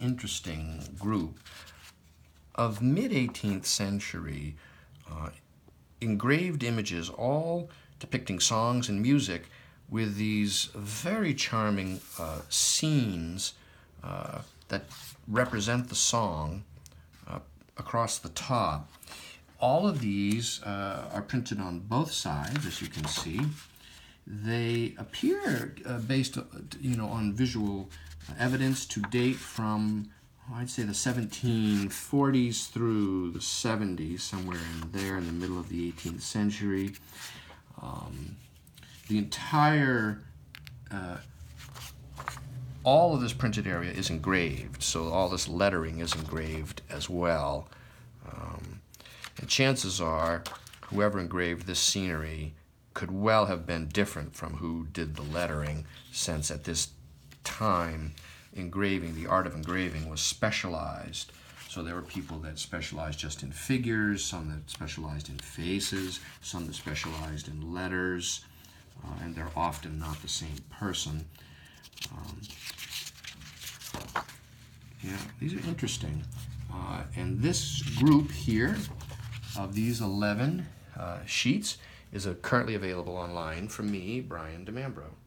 interesting group of mid-18th century engraved images, all depicting songs and music with these very charming scenes that represent the song across the top. All of these are printed on both sides, as you can see. They appear based, on visual evidence to date from, I'd say, the 1740s through the 70s, somewhere in there in the middle of the 18th century. The entire, all of this printed area is engraved, so all this lettering is engraved as well. And chances are, whoever engraved this scenery could well have been different from who did the lettering, since at this time, engraving, the art of engraving, was specialized. So there were people that specialized just in figures, some that specialized in faces, some that specialized in letters, and they're often not the same person. Yeah, these are interesting. And this group here of these 11 sheets is currently available online from me, Brian DiMambro.